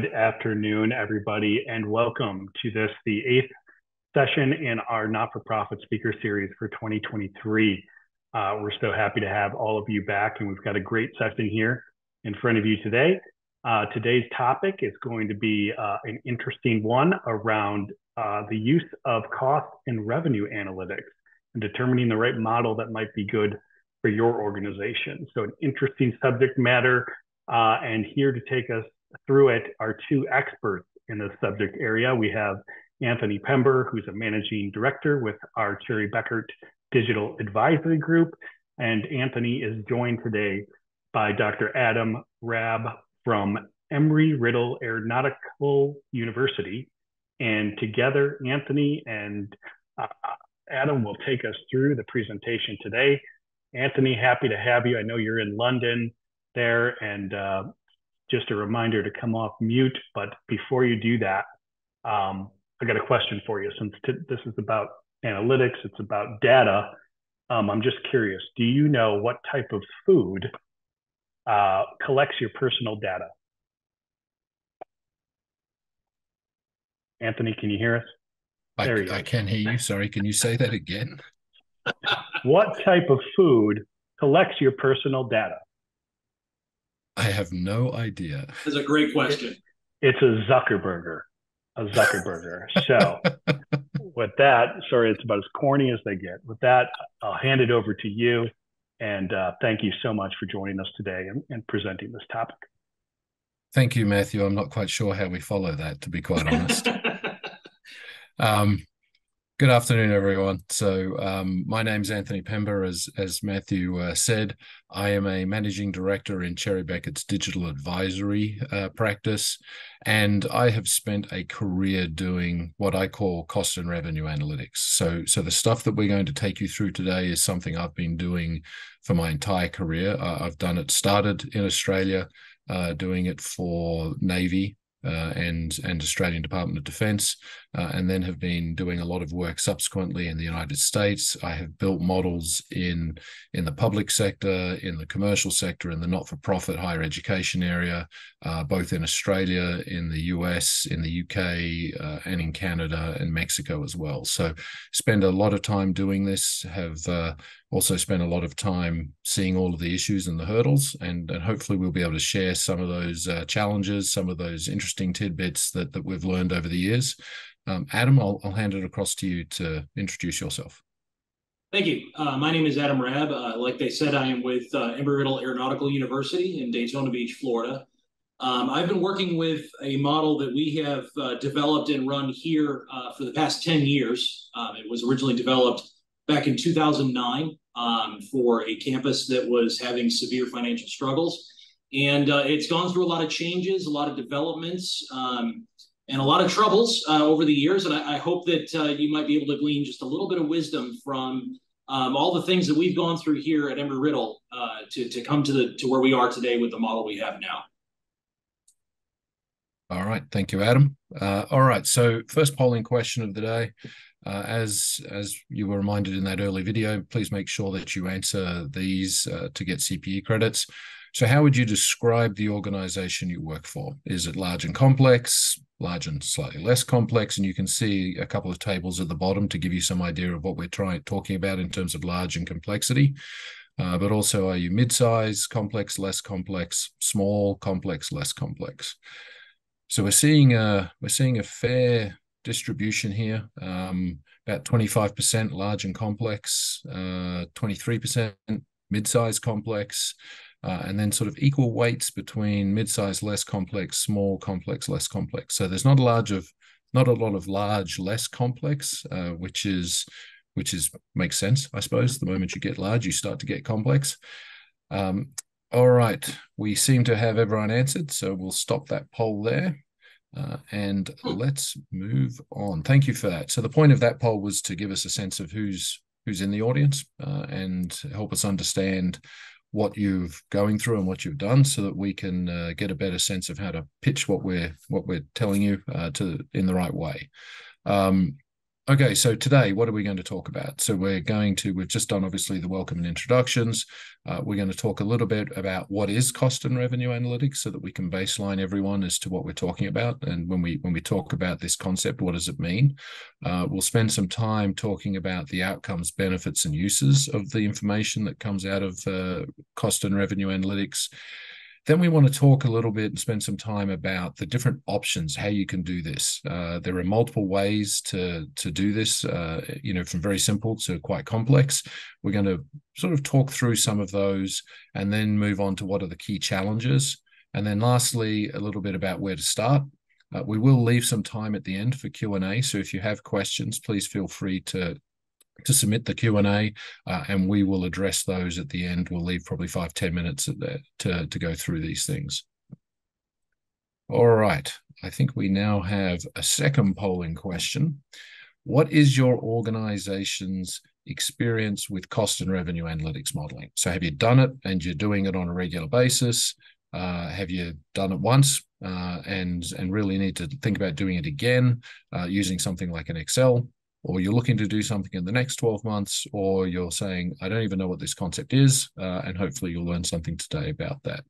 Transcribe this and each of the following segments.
Good afternoon, everybody, and welcome to the eighth session in our not-for-profit speaker series for 2023. We're so happy to have all of you back, and we've got a great session here in front of you today. Today's topic is going to be an interesting one around the use of cost and revenue analytics and determining the right model that might be good for your organization. So an interesting subject matter, and here to take us through it are two experts in this subject area. We have Anthony Pember, who's a managing director with our Cherry Bekaert Digital Advisory Group. And Anthony is joined today by Dr. Adam Rabb from Embry-Riddle Aeronautical University. And together, Anthony and Adam will take us through the presentation today. Anthony, happy to have you. I know you're in London there, and just a reminder to come off mute. But before you do that, I got a question for you. Since this is about analytics, it's about data, I'm just curious, do you know what type of food collects your personal data? Anthony, can you hear us? I can hear you. Sorry, can you say that again? What type of food collects your personal data? I have no idea. That's a great question. It's a Zuckerburger. A Zuckerburger. So with that, sorry, it's about as corny as they get. With that, I'll hand it over to you. And thank you so much for joining us today and presenting this topic. Thank you, Matthew. I'm not quite sure how we follow that, to be quite honest. Good afternoon, everyone. So my name is Anthony Pember, as Matthew said. I am a managing director in Cherry Bekaert's digital advisory practice, and I have spent a career doing what I call cost and revenue analytics. So the stuff that we're going to take you through today is something I've been doing for my entire career. I've done it, started in Australia, doing it for Navy and Australian Department of Defence, and then have been doing a lot of work subsequently in the United States. I have built models in the public sector, in the commercial sector, in the not-for-profit higher education area, both in Australia, in the US, in the UK, and in Canada and Mexico as well. So spend a lot of time doing this, have also spent a lot of time seeing all of the issues and the hurdles, and hopefully we'll be able to share some of those challenges, some of those interesting tidbits that we've learned over the years. Adam, I'll hand it across to you to introduce yourself. Thank you. My name is Adam Rabb. Like they said, I am with Embry-Riddle Aeronautical University in Daytona Beach, Florida. I've been working with a model that we have developed and run here for the past 10 years. It was originally developed back in 2009 for a campus that was having severe financial struggles. And it's gone through a lot of changes, a lot of developments, and a lot of troubles over the years. And I hope that you might be able to glean just a little bit of wisdom from all the things that we've gone through here at Embry-Riddle to come to where we are today with the model we have now. All right. Thank you, Adam. All right. So first polling question of the day. As you were reminded in that early video, please make sure that you answer these to get CPE credits. So how would you describe the organization you work for? Is it large and complex, large and slightly less complex? And you can see a couple of tables at the bottom to give you some idea of what we're talking about in terms of large and complexity. But also, are you mid-size, complex, less complex, small, complex, less complex? So we're seeing a fair distribution here, about 25% large and complex, 23% mid-size complex, and then sort of equal weights between mid-size, less complex, small, complex, less complex. So there's not a lot of large, less complex, which makes sense, I suppose. The moment you get large, you start to get complex. All right, we seem to have everyone answered, so we'll stop that poll there. And let's move on. Thank you for that. So the point of that poll was to give us a sense of who's in the audience and help us understand what you're going through and what you've done, so that we can get a better sense of how to pitch what we're telling you in the right way. Okay, so today, what are we going to talk about? So we've just done obviously the welcome and introductions. We're going to talk a little bit about what is cost and revenue analytics so that we can baseline everyone as to what we're talking about. And when we talk about this concept, what does it mean? We'll spend some time talking about the outcomes, benefits, and uses of the information that comes out of cost and revenue analytics. Then we want to talk a little bit and spend some time about the different options, how you can do this. There are multiple ways to do this, from very simple to quite complex. We're going to sort of talk through some of those and then move on to what are the key challenges. And then lastly, a little bit about where to start. We will leave some time at the end for Q&A. So if you have questions, please feel free to submit the Q&A, and we will address those at the end. We'll leave probably 5-10 minutes at that to go through these things. All right, I think we now have a second polling question. What is your organization's experience with cost and revenue analytics modeling? So have you done it and you're doing it on a regular basis? Have you done it once and really need to think about doing it again using something like an Excel? Or you're looking to do something in the next 12 months, or you're saying, I don't even know what this concept is, and hopefully you'll learn something today about that.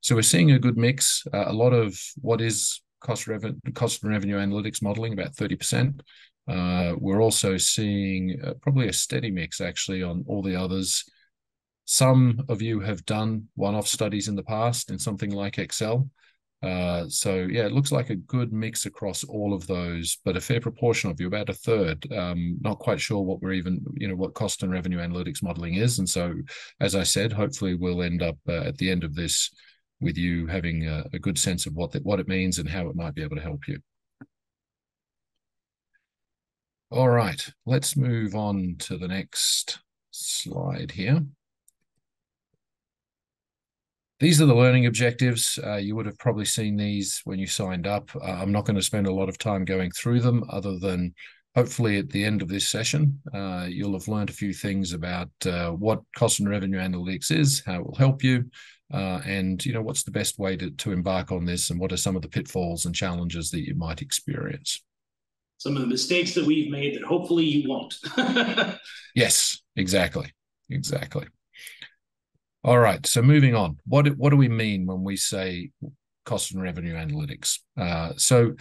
So we're seeing a good mix. A lot of what is cost and revenue analytics modeling, about 30%. We're also seeing probably a steady mix, actually, on all the others. Some of you have done one-off studies in the past in something like Excel. So, it looks like a good mix across all of those, but a fair proportion of you, about a third, not quite sure what what cost and revenue analytics modeling is. And so, as I said, hopefully we'll end up at the end of this with you having a good sense of what it means and how it might be able to help you. All right, let's move on to the next slide here. These are the learning objectives. You would have probably seen these when you signed up. I'm not going to spend a lot of time going through them other than hopefully at the end of this session, you'll have learned a few things about what cost and revenue analytics is, how it will help you, and what's the best way to embark on this and what are some of the pitfalls and challenges that you might experience. Some of the mistakes that we've made that hopefully you won't. Yes, exactly. All right, so moving on, what do we mean when we say cost and revenue analytics? So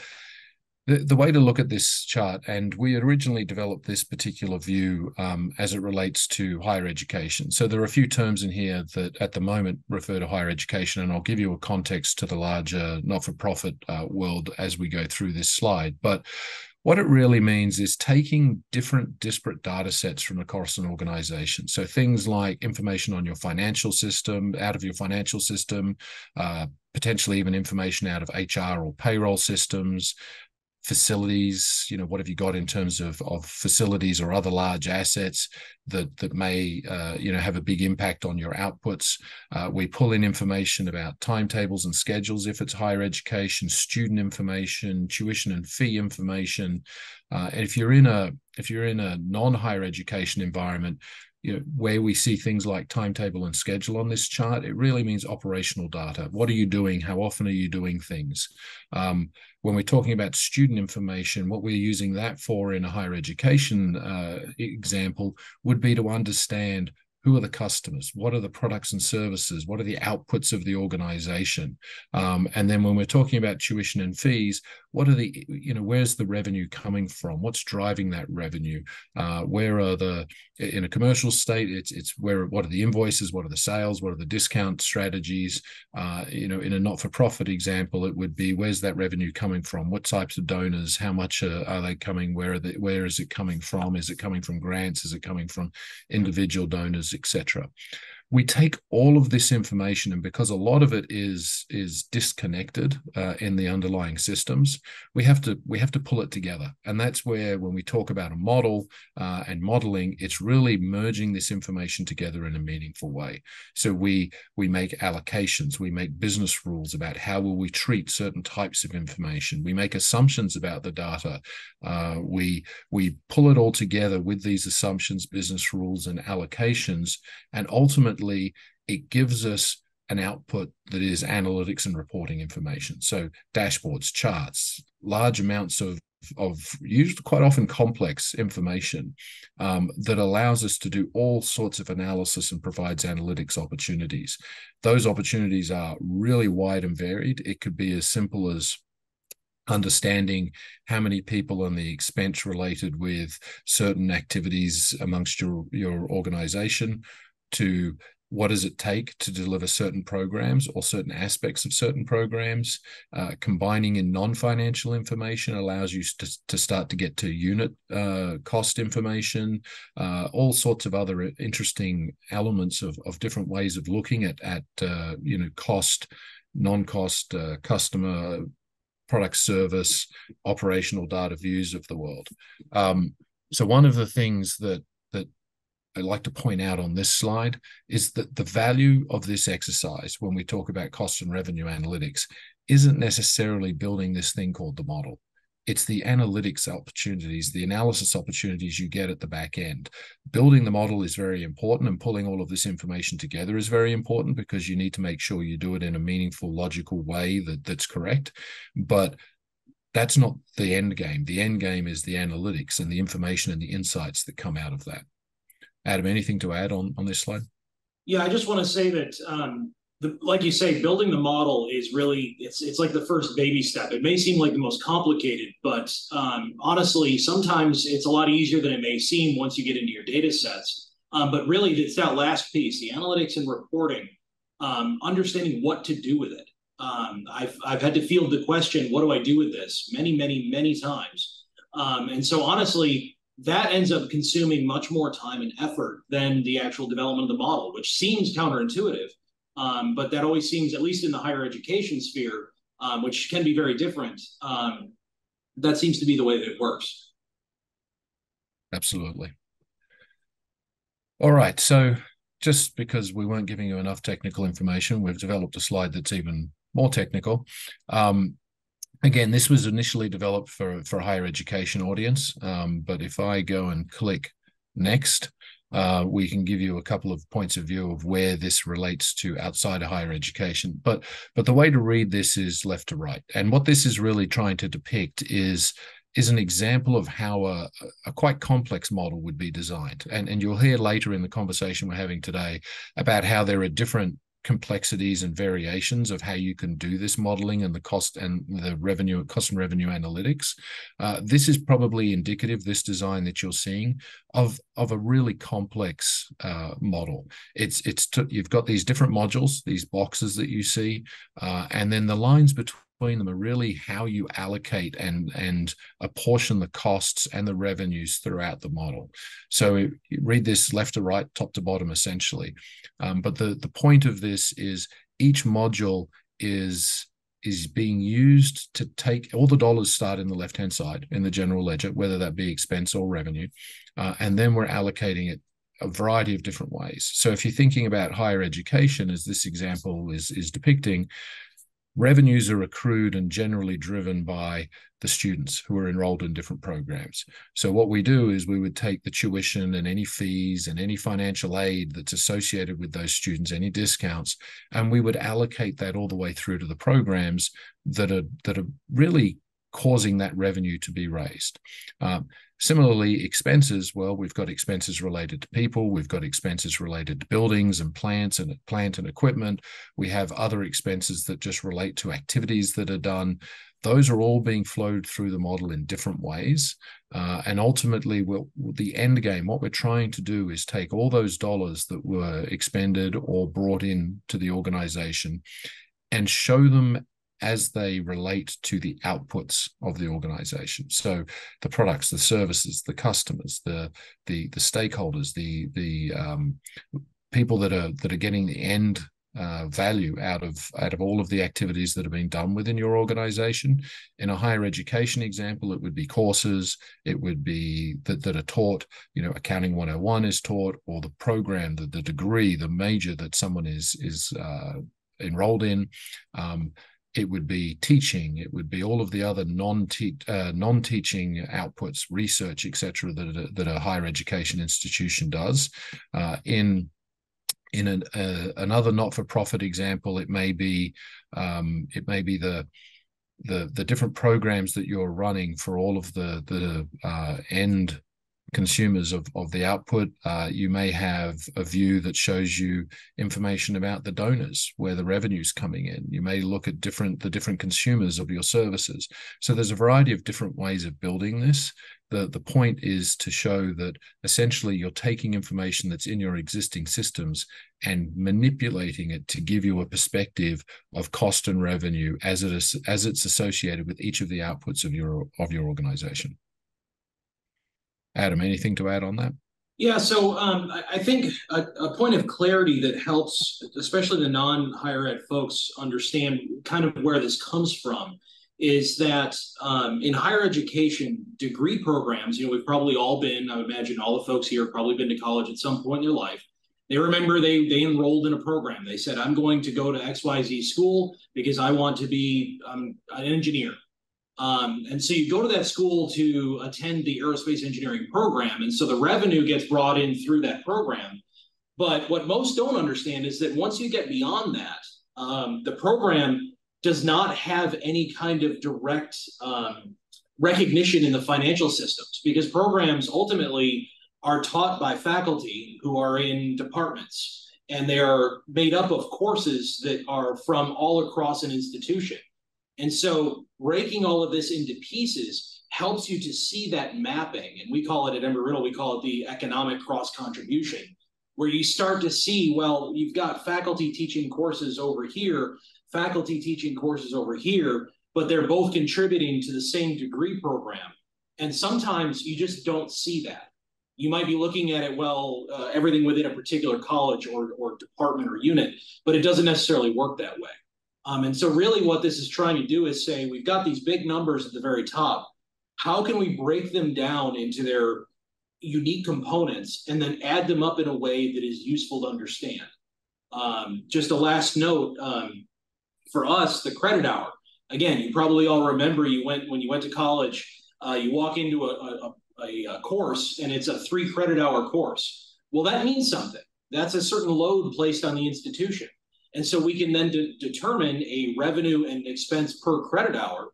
the way to look at this chart, and we originally developed this particular view as it relates to higher education. So there are a few terms in here that at the moment refer to higher education, and I'll give you a context to the larger not-for-profit world as we go through this slide. But what it really means is taking different disparate data sets from across an organization. So things like information on your financial system, out of your financial system, potentially even information out of HR or payroll systems, facilities, what have you got in terms of facilities or other large assets that may, have a big impact on your outputs. We pull in information about timetables and schedules if it's higher education, student information, tuition and fee information. And if you're in a non-higher education environment, where we see things like timetable and schedule on this chart, it really means operational data. What are you doing? How often are you doing things? When we're talking about student information, what we're using that for in a higher education example would be to understand who are the customers, what are the products and services, what are the outputs of the organization? And then when we're talking about tuition and fees, what are the, where's the revenue coming from? What's driving that revenue? In a commercial state, what are the invoices? What are the sales? What are the discount strategies? In a not-for-profit example, it would be, where's that revenue coming from? What types of donors? How much are they coming? Where is it coming from? Is it coming from grants? Is it coming from individual donors? Etc. We take all of this information, and because a lot of it is disconnected in the underlying systems, we have to pull it together. And that's where, when we talk about a model and modeling, it's really merging this information together in a meaningful way. So we make allocations, we make business rules about how will we treat certain types of information. We make assumptions about the data. We pull it all together with these assumptions, business rules, and allocations, and ultimately, it gives us an output that is analytics and reporting information. So dashboards, charts, large amounts of usually quite often complex information that allows us to do all sorts of analysis and provides analytics opportunities. Those opportunities are really wide and varied. It could be as simple as understanding how many people and the expense related with certain activities amongst your organization, to what does it take to deliver certain programs or certain aspects of certain programs. Combining in non-financial information allows you to start to get to unit cost information, all sorts of other interesting elements of different ways of looking at you know, cost, non-cost, customer, product, service, operational data views of the world. So one of the things that I'd like to point out on this slide is that the value of this exercise, when we talk about cost and revenue analytics, isn't necessarily building this thing called the model. It's the analytics opportunities, the analysis opportunities you get at the back end. Building the model is very important, and pulling all of this information together is very important, because you need to make sure you do it in a meaningful, logical way that's correct. But that's not the end game. The end game is the analytics and the information and the insights that come out of that. Adam, anything to add on this slide? Yeah, I just want to say that, like you say, building the model is really, it's like the first baby step. It may seem like the most complicated, but honestly, sometimes it's a lot easier than it may seem once you get into your data sets. But really, it's that last piece, the analytics and reporting, understanding what to do with it. I've had to field the question, what do I do with this? Many, many, many times. And so honestly, that ends up consuming much more time and effort than the actual development of the model, which seems counterintuitive, but that always seems, at least in the higher education sphere, which can be very different, that seems to be the way that it works. Absolutely. All right, so just because we weren't giving you enough technical information, we've developed a slide that's even more technical. Again, this was initially developed for a higher education audience, but if I go and click next, we can give you a couple of points of view of where this relates to outside of higher education. But the way to read this is left to right. And what this is really trying to depict is an example of how a quite complex model would be designed. And you'll hear later in the conversation we're having today about how there are different complexities and variations of how you can do this modeling and the cost and the revenue, cost and revenue analytics. This is probably indicative, this design that you're seeing, of a really complex model. You've got these different modules, these boxes that you see, and then the lines between them are really how you allocate and apportion the costs and the revenues throughout the model. So you read this left to right, top to bottom, essentially. But the point of this is each module is being used to take all the dollars start in the left-hand side in the general ledger, whether that be expense or revenue, and then we're allocating it a variety of different ways. So if you're thinking about higher education, as this example is depicting, revenues are accrued and generally driven by the students who are enrolled in different programs. So what we do is we would take the tuition and any fees and any financial aid that's associated with those students, any discounts, and we would allocate that all the way through to the programs that are really causing that revenue to be raised. Similarly, expenses, well, we've got expenses related to people, we've got expenses related to buildings and plant and equipment. We have other expenses that just relate to activities that are done. Those are all being flowed through the model in different ways. And ultimately, the end game, what we're trying to do is take all those dollars that were expended or brought in to the organization and show them as they relate to the outputs of the organization. So the products, the services, the customers, the stakeholders, the people that are getting the end value out of all of the activities that are being done within your organization. In a higher education example, it would be courses, it would be that are taught, you know, accounting 101 is taught, or the program, the degree, the major that someone is enrolled in. It would be teaching, it would be all of the other non-teaching outputs, research, et cetera, that a higher education institution does. In another not-for-profit example, it may be the the different programs that you're running for all of the end consumers of the output. You may have a view that shows you information about the donors, where the revenue's coming in. You may look at the different consumers of your services. So there's a variety of different ways of building this. The point is to show that essentially you're taking information that's in your existing systems and manipulating it to give you a perspective of cost and revenue as it is, as it's associated with each of the outputs of your organization. Adam, anything to add on that? Yeah, so I think a point of clarity that helps, especially the non-higher ed folks, understand kind of where this comes from is that in higher education degree programs, we've probably all been, I would imagine all the folks here have probably been to college at some point in their life. They remember they enrolled in a program. They said, I'm going to go to XYZ school because I want to be an engineer. And so you go to that school to attend the aerospace engineering program. And so the revenue gets brought in through that program. But what most don't understand is that once you get beyond that, the program does not have any kind of direct recognition in the financial systems, because programs ultimately are taught by faculty who are in departments, and they are made up of courses that are from all across an institution. And so breaking all of this into pieces helps you to see that mapping. And we call it at Embry-Riddle, we call it the economic cross-contribution, where you start to see, well, you've got faculty teaching courses over here, faculty teaching courses over here, but they're both contributing to the same degree program. And sometimes you just don't see that. You might be looking at it, well, everything within a particular college or department or unit, but it doesn't necessarily work that way. And so really what this is trying to do is say, we've got these big numbers at the very top. How can we break them down into their unique components and then add them up in a way that is useful to understand? Just a last note, for us, the credit hour. Again, you probably all remember when you went to college, you walk into a course and it's a 3 credit hour course. Well, that means something. That's a certain load placed on the institution. And so we can then determine a revenue and expense per credit hour.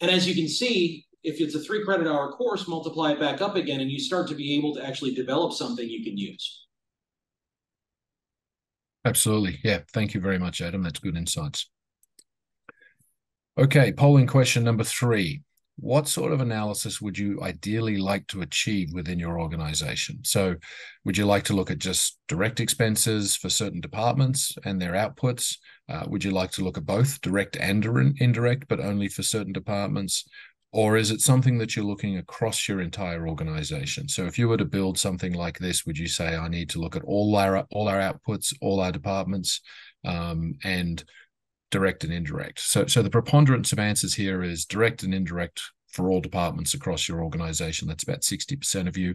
And as you can see, if it's a 3 credit hour course, multiply it back up again, and you start to be able to actually develop something you can use. Absolutely. Yeah. Thank you very much, Adam. That's good insights. Okay. Polling question number 3. What sort of analysis would you ideally like to achieve within your organization? So would you like to look at just direct expenses for certain departments and their outputs? Would you like to look at both direct and indirect, but only for certain departments? Or is it something that you're looking across your entire organization? So if you were to build something like this, would you say, I need to look at all our outputs, all our departments, and direct and indirect? So the preponderance of answers here is direct and indirect for all departments across your organization. That's about 60% of you.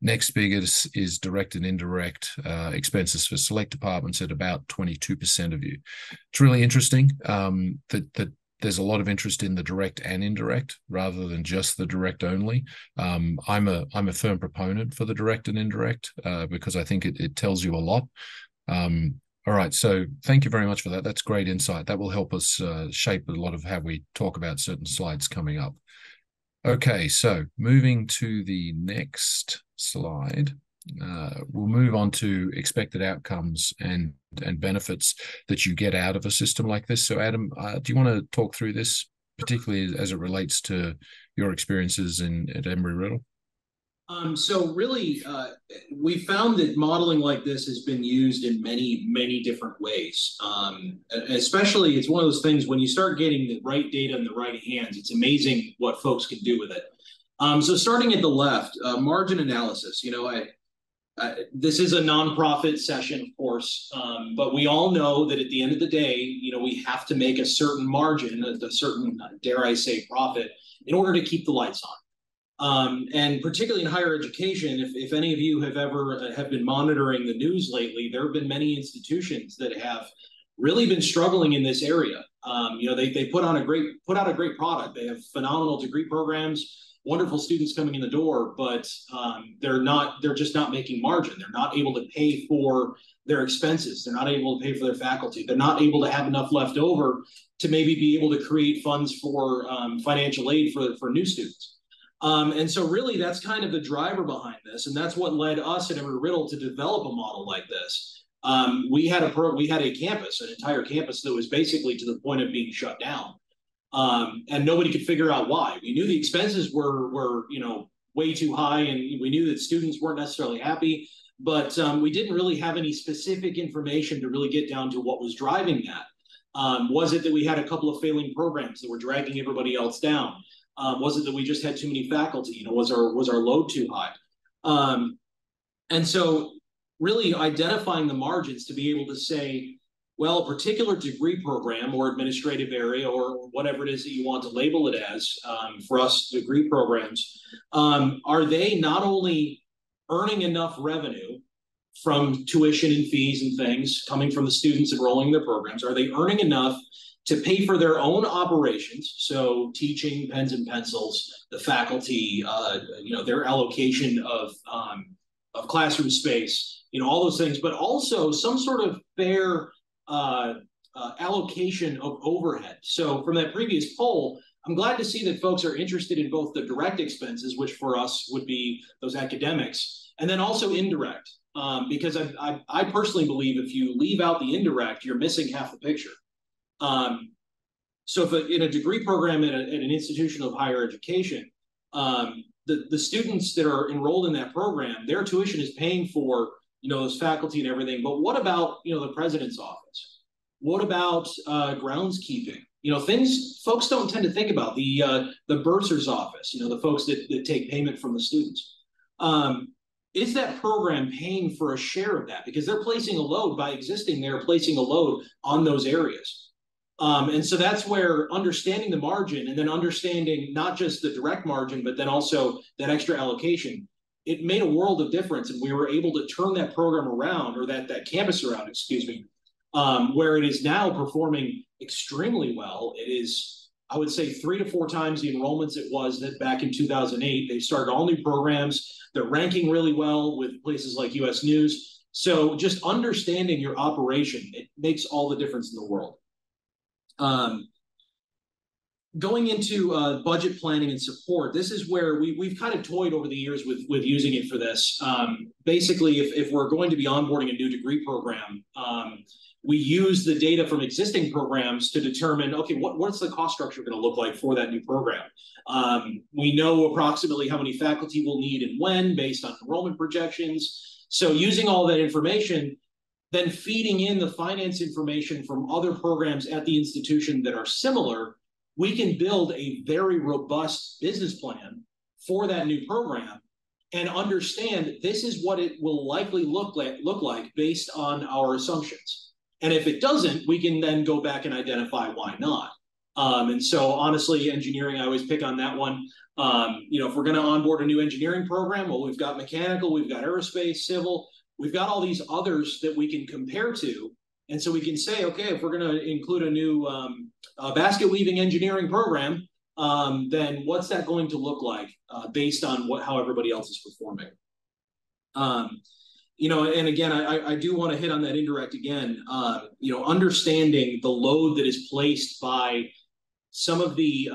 Next biggest is direct and indirect expenses for select departments at about 22% of you. It's really interesting that there's a lot of interest in the direct and indirect rather than just the direct only. I'm a firm proponent for the direct and indirect because I think it tells you a lot. All right. So thank you very much for that. That's great insight. That will help us shape a lot of how we talk about certain slides coming up. Okay. So moving to the next slide, we'll move on to expected outcomes and benefits that you get out of a system like this. So Adam, do you want to talk through this, particularly as it relates to your experiences at Embry-Riddle? So really, we found that modeling like this has been used in many, many different ways. Especially, it's one of those things when you start getting the right data in the right hands, it's amazing what folks can do with it. So starting at the left, margin analysis. This is a nonprofit session, of course, but we all know that at the end of the day, we have to make a certain margin, a certain, dare I say, profit in order to keep the lights on. And particularly in higher education, if any of you have been monitoring the news lately, there have been many institutions that have really been struggling in this area. They put out a great product. They have phenomenal degree programs. wonderful students coming in the door, but they're just not making margin. They're not able to pay for their expenses. They're not able to pay for their faculty. They're not able to have enough left over to maybe be able to create funds for financial aid for new students. And so really that's kind of the driver behind this. And that's what led us at Embry-Riddle to develop a model like this. We had a campus, an entire campus that was basically to the point of being shut down. And nobody could figure out why. We knew the expenses were you know, way too high, and we knew that students weren't necessarily happy, but we didn't really have any specific information to really get down to what was driving that. Was it that we had a couple of failing programs that were dragging everybody else down? Was it that we just had too many faculty? You know, was our load too high? And so really identifying the margins to be able to say, well, a particular degree program or administrative area or whatever it is that you want to label it as, for us degree programs, are they not only earning enough revenue from tuition and fees and things coming from the students enrolling in their programs? Are they earning enough to pay for their own operations? So teaching, pens and pencils, the faculty, you know, their allocation of classroom space, you know, all those things, but also some sort of fair allocation of overhead. So from that previous poll, I'm glad to see that folks are interested in both the direct expenses, which for us would be those academics, and then also indirect, because I personally believe if you leave out the indirect, you're missing half the picture. So if in a degree program at an institution of higher education, the students that are enrolled in that program, their tuition is paying for, you know, those faculty and everything. But what about, you know, the president's office? What about groundskeeping? You know, things folks don't tend to think about, the bursar's office, you know, the folks that take payment from the students. Is that program paying for a share of that? Because they're placing a load by existing, they're placing a load on those areas. And so that's where understanding the margin and then understanding not just the direct margin, but then also that extra allocation, it made a world of difference, and we were able to turn that program around, or that campus around, excuse me, where it is now performing extremely well. It is, I would say, 3 to 4 times the enrollments it was that back in 2008. They started all new programs. They're ranking really well with places like U.S. News. So just understanding your operation, it makes all the difference in the world. Going into budget planning and support, this is where we've kind of toyed over the years with using it for this. Basically, if we're going to be onboarding a new degree program, we use the data from existing programs to determine, okay, what's the cost structure going to look like for that new program? We know approximately how many faculty we'll need and when based on enrollment projections. So using all that information, then feeding in the finance information from other programs at the institution that are similar, we can build a very robust business plan for that new program and understand this is what it will likely look like based on our assumptions. And if it doesn't, we can then go back and identify why not. And so honestly, engineering, I always pick on that one. You know, if we're going to onboard a new engineering program, well, we've got mechanical, we've got aerospace, civil, we've got all these others that we can compare to. And so we can say, okay, if we're going to include a new basket weaving engineering program, then what's that going to look like based on how everybody else is performing? You know, and again, I do want to hit on that indirect again. You know, understanding the load that is placed by some of the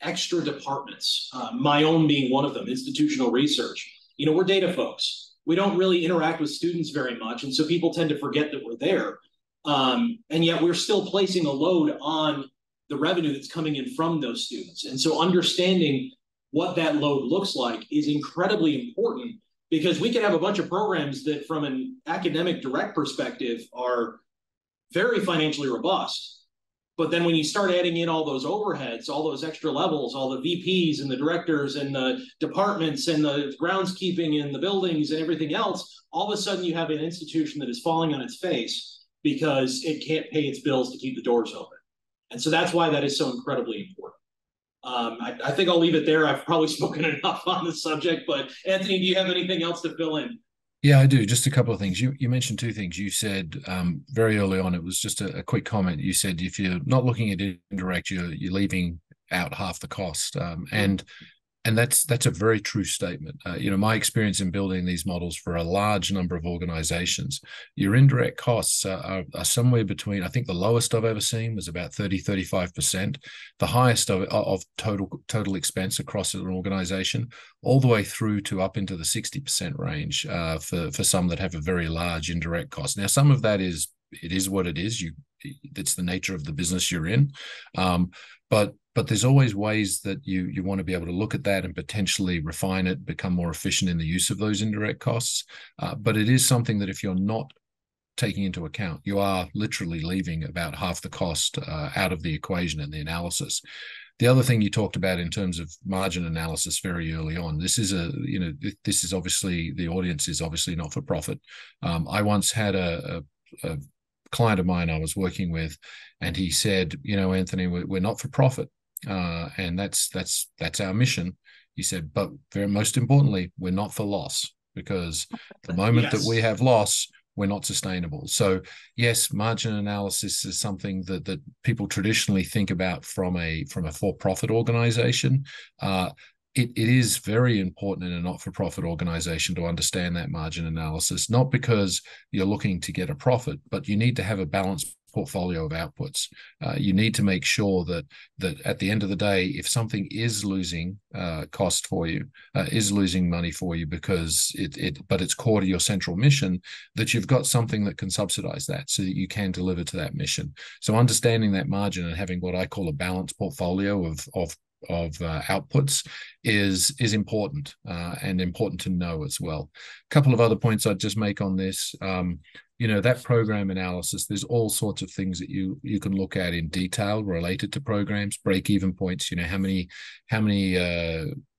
extra departments, my own being one of them, institutional research. You know, we're data folks. We don't really interact with students very much, and so people tend to forget that we're there. And yet we're still placing a load on the revenue that's coming in from those students. And so understanding what that load looks like is incredibly important, because we could have a bunch of programs that from an academic direct perspective are very financially robust. But then when you start adding in all those overheads, all those extra levels, all the VPs and the directors and the departments and the groundskeeping and the buildings and everything else, all of a sudden you have an institution that is falling on its face because it can't pay its bills to keep the doors open. And so that's why that is so incredibly important. I think I'll leave it there. I've probably spoken enough on the subject, but Anthony, do you have anything else to fill in? Yeah, I do. Just a couple of things. You mentioned two things. You said very early on, it was just a quick comment. You said if you're not looking at indirect, you're leaving out half the cost. And that's a very true statement. My experience in building these models for a large number of organizations, your indirect costs are somewhere between, I think the lowest I've ever seen was about 30, 35%, the highest of total expense across an organization, all the way through to up into the 60% range for some that have a very large indirect cost. Now, some of that is, it is what it is. That's the nature of the business you're in. But there's always ways that you want to be able to look at that and potentially refine it, become more efficient in the use of those indirect costs. But it is something that if you're not taking into account, you are literally leaving about half the cost out of the equation in the analysis. The other thing you talked about in terms of margin analysis very early on, this is obviously, the audience is obviously not for profit. I once had a client of mine I was working with, and he said, Anthony, we're not for profit. And that's our mission. He said, but most importantly, we're not for loss, because the moment that we have loss, we're not sustainable. So yes, margin analysis is something that people traditionally think about from a for-profit organization. It is very important in a not-for-profit organization to understand that margin analysis, not because you're looking to get a profit, but you need to have a balanced portfolio of outputs. You need to make sure that at the end of the day, if something is losing cost for you, is losing money for you because it's core to your central mission, that you've got something that can subsidize that so that you can deliver to that mission. So understanding that margin and having what I call a balanced portfolio of outputs is important, and important to know as well. A couple of other points I'd just make on this. That program analysis, there's all sorts of things that you can look at in detail related to programs, break-even points, how many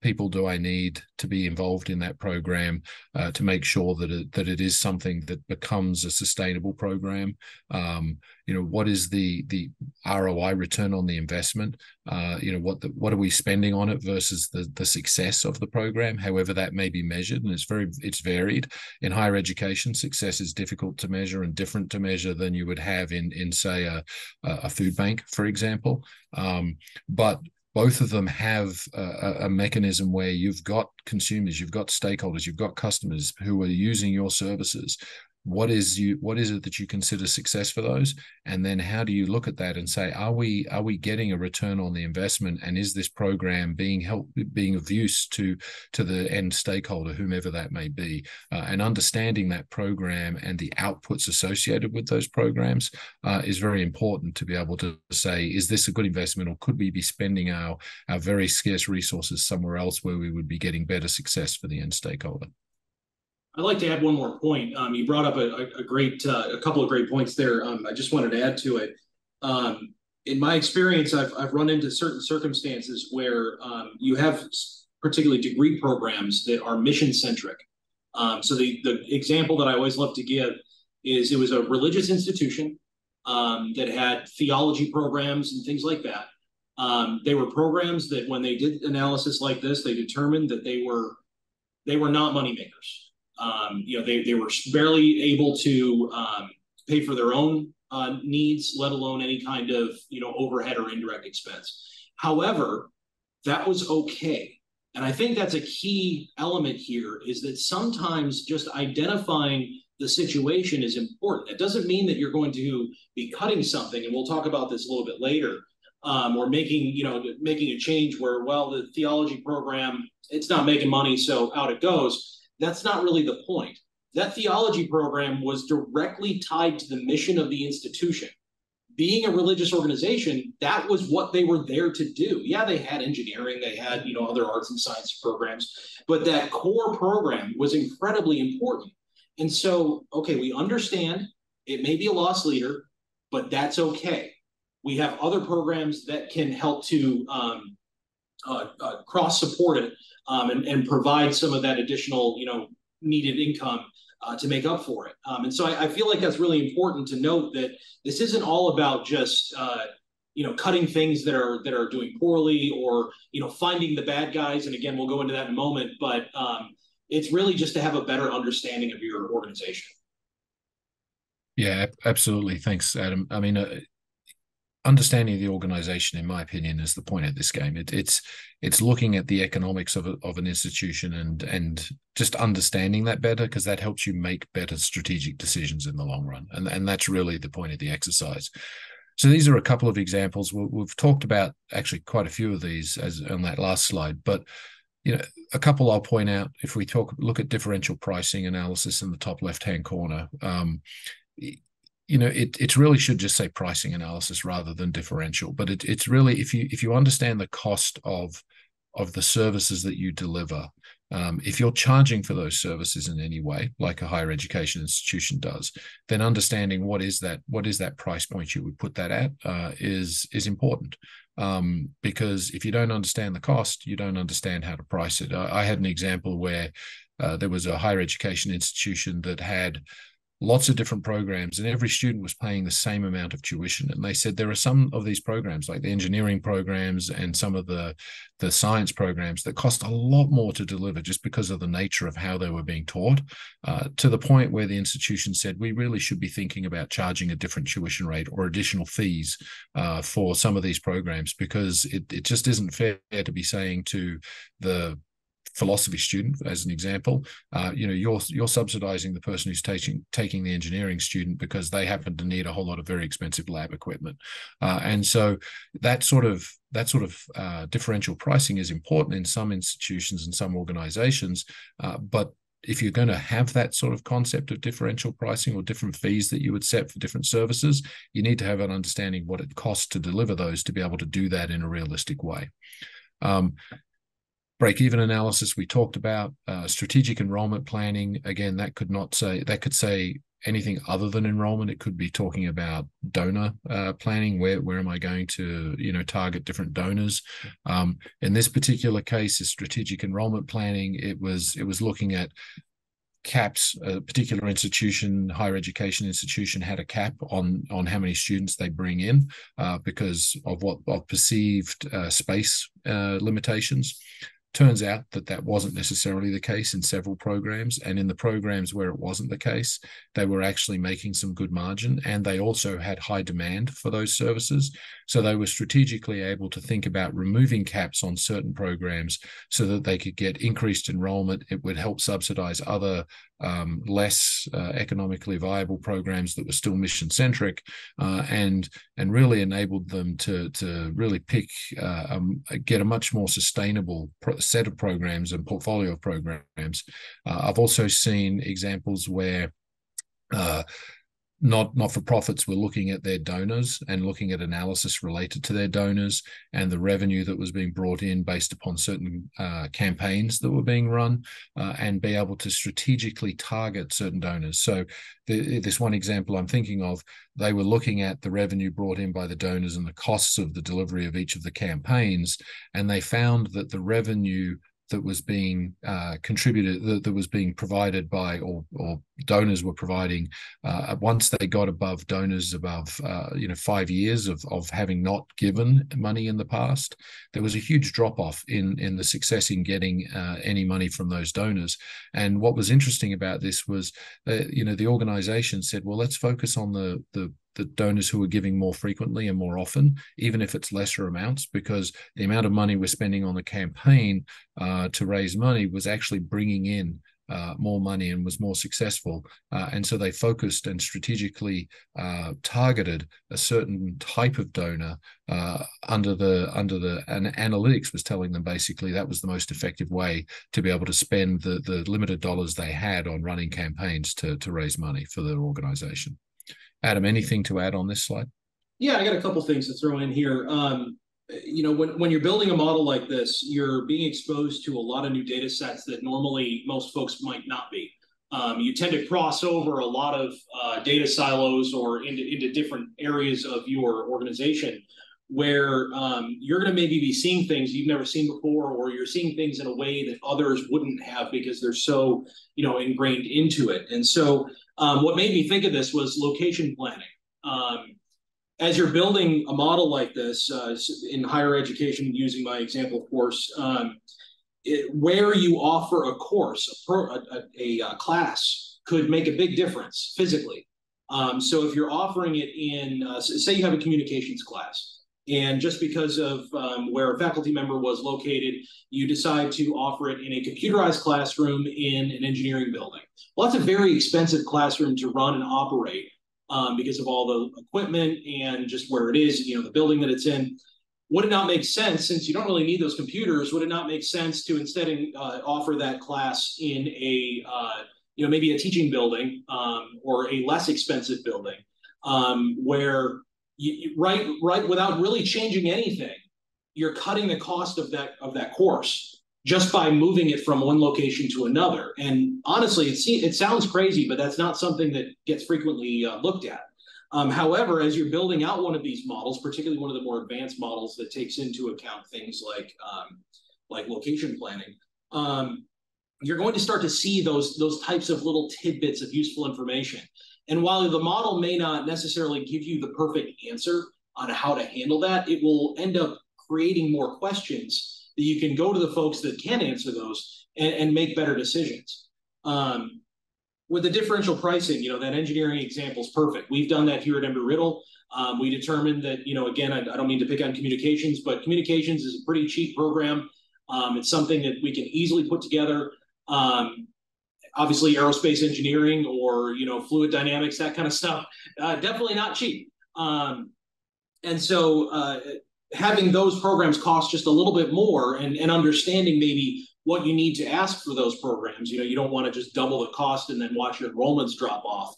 people do I need to be involved in that program to make sure that it is something that becomes a sustainable program? What is the ROI, return on the investment? What are we spending on it versus the success of the program, however that may be measured, and it's varied. In higher education, success is difficult to measure and different to measure than you would have in say a food bank, for example. But both of them have a mechanism where you've got consumers, you've got stakeholders, you've got customers who are using your services. What is it that you consider success for those? And then how do you look at that and say, are we getting a return on the investment? And is this program being of use to the end stakeholder, whomever that may be? And understanding that program and the outputs associated with those programs is very important to be able to say, is this a good investment, or could we be spending our very scarce resources somewhere else where we would be getting better success for the end stakeholder? I'd like to add one more point. You brought up a couple of great points there. I just wanted to add to it. In my experience, I've run into certain circumstances where you have particularly degree programs that are mission centric. So the example that I always love to give is, it was a religious institution that had theology programs and things like that. They were programs that when they did analysis like this, they determined that they were not moneymakers. They were barely able to pay for their own needs, let alone any kind of, overhead or indirect expense. However, that was okay. And I think that's a key element here, is that sometimes just identifying the situation is important. It doesn't mean that you're going to be cutting something, and we'll talk about this a little bit later, or making a change where, well, the theology program, it's not making money, so out it goes. That's not really the point. That theology program was directly tied to the mission of the institution. Being a religious organization, that was what they were there to do. Yeah, they had engineering, they had, other arts and science programs, but that core program was incredibly important. And so, okay, we understand it may be a loss leader, but that's okay. We have other programs that can help to cross-support it and provide some of that additional, needed income to make up for it. And so I feel like that's really important to note, that this isn't all about just, cutting things that are doing poorly, or, finding the bad guys. And again, we'll go into that in a moment, but it's really just to have a better understanding of your organization. Yeah, absolutely. Thanks, Adam. I mean, understanding the organization, in my opinion, is the point of this game. It's looking at the economics of an institution and just understanding that better, because that helps you make better strategic decisions in the long run. And that's really the point of the exercise. So these are a couple of examples. We've talked about actually quite a few of these as on that last slide, but you know, a couple I'll point out. If we look at differential pricing analysis in the top left-hand corner, you know, it really should just say pricing analysis rather than differential. But it's really, if you understand the cost of the services that you deliver, if you're charging for those services in any way, like a higher education institution does, then understanding what is that price point you would put that at is important. Because if you don't understand the cost, you don't understand how to price it. I had an example where there was a higher education institution that had lots of different programs, and every student was paying the same amount of tuition. And they said there are some of these programs, like the engineering programs and some of the science programs, that cost a lot more to deliver just because of the nature of how they were being taught, to the point where the institution said, we really should be thinking about charging a different tuition rate or additional fees for some of these programs, because it just isn't fair to be saying to the philosophy student, as an example, you know, you're subsidizing the person who's taking the engineering student because they happen to need a whole lot of very expensive lab equipment, and so that sort of differential pricing is important in some institutions and some organizations, but if you're going to have that sort of concept of differential pricing or different fees that you would set for different services, you need to have an understanding what it costs to deliver those to be able to do that in a realistic way. Break-even analysis we talked about, strategic enrollment planning. Again, that could say anything other than enrollment. It could be talking about donor planning. Where am I going to, you know, target different donors? In this particular case, is strategic enrollment planning. It was looking at caps. A particular institution, higher education institution, had a cap on how many students they bring in because of perceived space limitations. Turns out that wasn't necessarily the case in several programs, and in the programs where it wasn't the case, they were actually making some good margin, and they also had high demand for those services. So they were strategically able to think about removing caps on certain programs so that they could get increased enrollment. It would help subsidize other less economically viable programs that were still mission-centric, and really enabled them to really pick, get a much more sustainable set of programs and portfolio of programs. I've also seen examples where not-for-profits were looking at their donors and looking at analysis related to their donors and the revenue that was being brought in based upon certain campaigns that were being run, and be able to strategically target certain donors. So this one example I'm thinking of, they were looking at the revenue brought in by the donors and the costs of the delivery of each of the campaigns, and they found that the revenue that was being contributed, that was being provided by, or donors were providing, once they got above donors above, you know, 5 years of having not given money in the past, there was a huge drop-off in the success in getting any money from those donors. And what was interesting about this was, you know, the organization said, well, let's focus on the donors who are giving more frequently and more often, even if it's lesser amounts, because the amount of money we're spending on the campaign to raise money was actually bringing in more money and was more successful. And so they focused and strategically targeted a certain type of donor and analytics was telling them basically that was the most effective way to be able to spend the limited dollars they had on running campaigns to raise money for their organization. Adam, anything to add on this slide? Yeah, I got a couple things to throw in here. You know, when you're building a model like this, you're being exposed to a lot of new data sets that normally most folks might not be. You tend to cross over a lot of data silos or into different areas of your organization where you're going to maybe be seeing things you've never seen before, or you're seeing things in a way that others wouldn't have because they're so, you know, ingrained into it. And so what made me think of this was location planning. As you're building a model like this in higher education, using my example, of course, where you offer a course, a class could make a big difference physically. So if you're offering it in, say you have a communications class, and just because of where a faculty member was located, you decide to offer it in a computerized classroom in an engineering building. Well, that's a very expensive classroom to run and operate because of all the equipment and just where it is, you know, the building that it's in. Would it not make sense, since you don't really need those computers, would it not make sense to instead offer that class in a, you know, maybe a teaching building or a less expensive building where, without really changing anything, you're cutting the cost of that course just by moving it from one location to another. And honestly, it sounds crazy, but that's not something that gets frequently looked at. However, as you're building out one of these models, particularly one of the more advanced models that takes into account things like location planning, you're going to start to see those types of little tidbits of useful information. And while the model may not necessarily give you the perfect answer on how to handle that, it will end up creating more questions that you can go to the folks that can answer those and make better decisions. With the differential pricing, you know, that engineering example is perfect. We've done that here at Embry-Riddle. We determined that, you know, again, I don't mean to pick on communications, but communications is a pretty cheap program. It's something that we can easily put together. Obviously, aerospace engineering or, you know, fluid dynamics, that kind of stuff, definitely not cheap. And so having those programs cost just a little bit more and understanding maybe what you need to ask for those programs. You know, you don't want to just double the cost and then watch your enrollments drop off.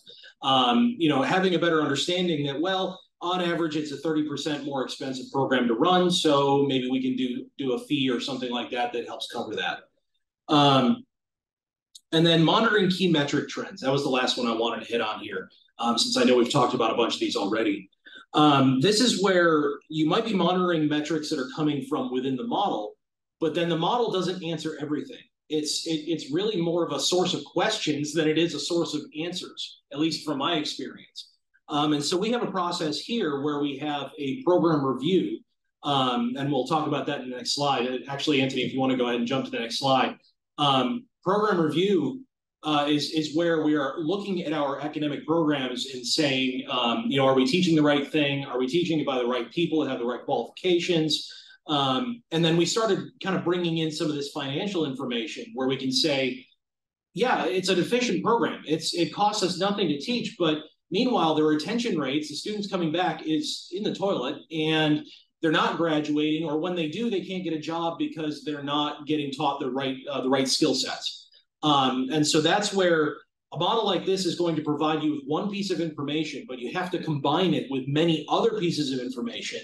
You know, having a better understanding that, well, on average, it's a 30% more expensive program to run, so maybe we can do a fee or something like that that helps cover that. And then monitoring key metric trends. That was the last one I wanted to hit on here, since I know we've talked about a bunch of these already. This is where you might be monitoring metrics that are coming from within the model, but then the model doesn't answer everything. It's really more of a source of questions than it is a source of answers, at least from my experience. And so we have a process here where we have a program review, and we'll talk about that in the next slide. Actually, Anthony, if you want to go ahead and jump to the next slide. Program review is where we are looking at our academic programs and saying, you know, are we teaching the right thing? Are we teaching it by the right people that have the right qualifications? And then we started kind of bringing in some of this financial information where we can say, yeah, it's an efficient program. It costs us nothing to teach, but meanwhile, the retention rates, the students coming back is in the toilet, and they're not graduating, or when they do, they can't get a job because they're not getting taught the right skill sets. And so that's where a model like this is going to provide you with one piece of information, but you have to combine it with many other pieces of information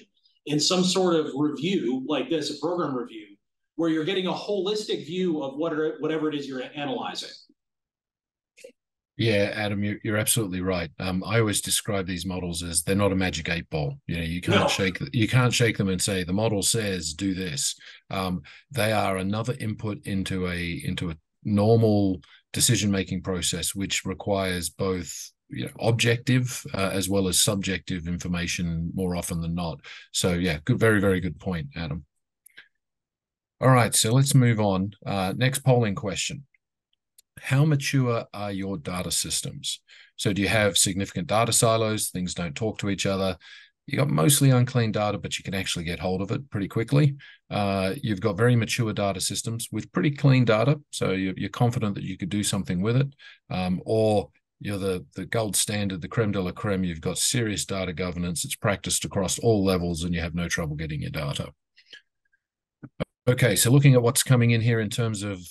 in some sort of review like this, a program review, where you're getting a holistic view of whatever it is you're analyzing. Yeah, Adam, you're absolutely right. I always describe these models as they're not a magic 8-ball. You know, you can't shake them and say the model says do this. They are another input into a normal decision-making process, which requires both, you know, objective as well as subjective information more often than not. So yeah, good, very, very good point, Adam. All right, so let's move on. Next polling question. How mature are your data systems? So do you have significant data silos? Things don't talk to each other. You got mostly unclean data, but you can actually get hold of it pretty quickly. You've got very mature data systems with pretty clean data, so you're confident that you could do something with it. Or you're the gold standard, the creme de la creme. You've got serious data governance. It's practiced across all levels, and you have no trouble getting your data. Okay, so looking at what's coming in here in terms of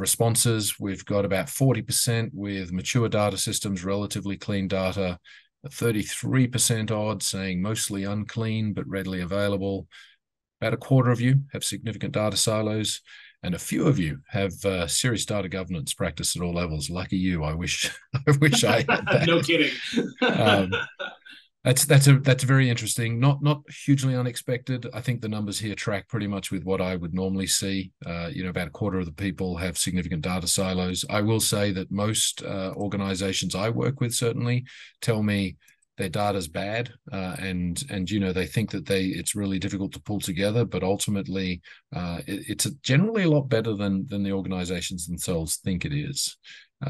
responses, we've got about 40% with mature data systems, relatively clean data, 33% odd saying mostly unclean but readily available. About a quarter of you have significant data silos, and a few of you have serious data governance practiced at all levels. Lucky you, I wish I had that. No kidding. That's very interesting. Not hugely unexpected. I think the numbers here track pretty much with what I would normally see. You know, about a quarter of the people have significant data silos. I will say that most organizations I work with certainly tell me their data is bad, and you know, they think that it's really difficult to pull together, but ultimately it's generally a lot better than the organizations themselves think it is.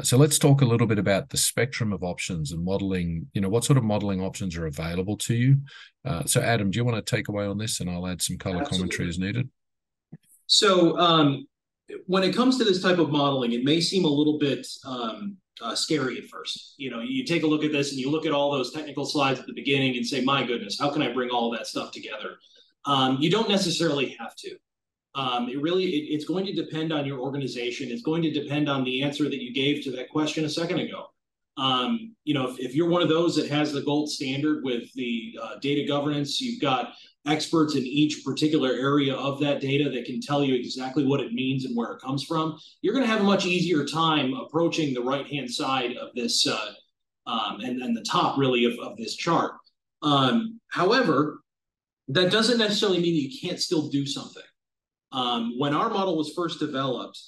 So let's talk a little bit about the spectrum of options and modeling, you know, what sort of modeling options are available to you. So Adam, do you want to take away on this, and I'll add some color commentary as needed? So when it comes to this type of modeling, it may seem a little bit scary at first. You know, you take a look at this and you look at all those technical slides at the beginning and say, my goodness, how can I bring all that stuff together? You don't necessarily have to. It's going to depend on your organization. It's going to depend on the answer that you gave to that question a second ago. You know, if you're one of those that has the gold standard with the data governance, you've got experts in each particular area of that data that can tell you exactly what it means and where it comes from, you're going to have a much easier time approaching the right-hand side of this and the top, really, of this chart. However, that doesn't necessarily mean you can't still do something. When our model was first developed,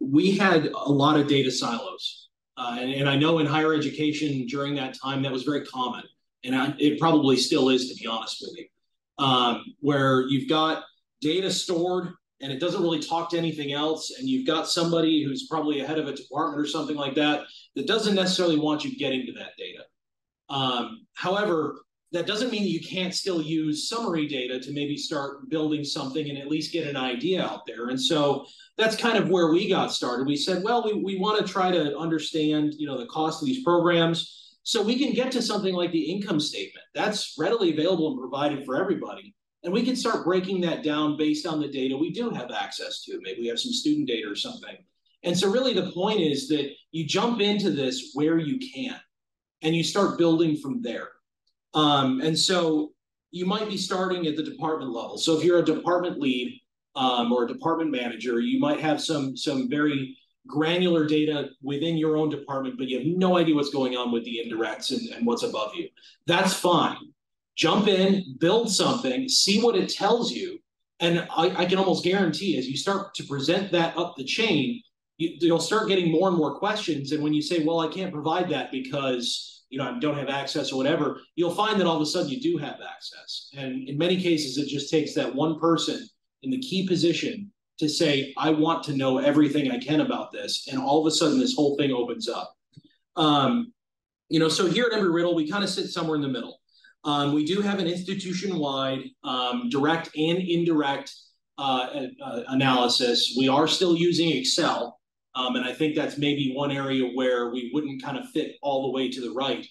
we had a lot of data silos. And I know in higher education during that time, that was very common. And it probably still is, to be honest with you, where you've got data stored and it doesn't really talk to anything else. And you've got somebody who's probably a head of a department or something like that, that doesn't necessarily want you getting to that data. However, that doesn't mean you can't still use summary data to maybe start building something and at least get an idea out there. And so that's kind of where we got started. We said, well, we want to try to understand, you know, the cost of these programs, so we can get to something like the income statement. That's readily available and provided for everybody. And we can start breaking that down based on the data we do have access to. Maybe we have some student data or something. And so really the point is that you jump into this where you can, and you start building from there. And so you might be starting at the department level. So if you're a department lead or a department manager, you might have some very granular data within your own department, but you have no idea what's going on with the indirects and what's above you. That's fine. Jump in, build something, see what it tells you. And I can almost guarantee as you start to present that up the chain, you'll start getting more and more questions. And when you say, well, I can't provide that because, you know, I don't have access or whatever, you'll find that all of a sudden you do have access. And in many cases, it just takes that one person in the key position to say, I want to know everything I can about this. And all of a sudden, this whole thing opens up. You know, so here at Embry-Riddle, we kind of sit somewhere in the middle. We do have an institution-wide direct and indirect analysis. We are still using Excel. And I think that's maybe one area where we wouldn't kind of fit all the way to the right.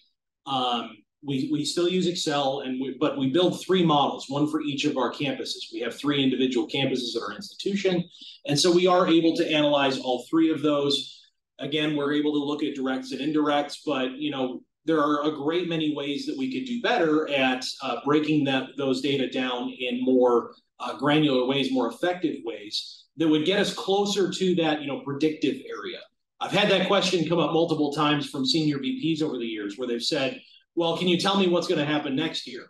We still use Excel, but we build three models, one for each of our campuses. We have three individual campuses at our institution. And so we are able to analyze all three of those. Again, we're able to look at directs and indirects, but you know, there are a great many ways that we could do better at breaking those data down in more granular ways, more effective ways that would get us closer to that, you know, predictive area. I've had that question come up multiple times from senior VPs over the years where they've said, well, can you tell me what's going to happen next year?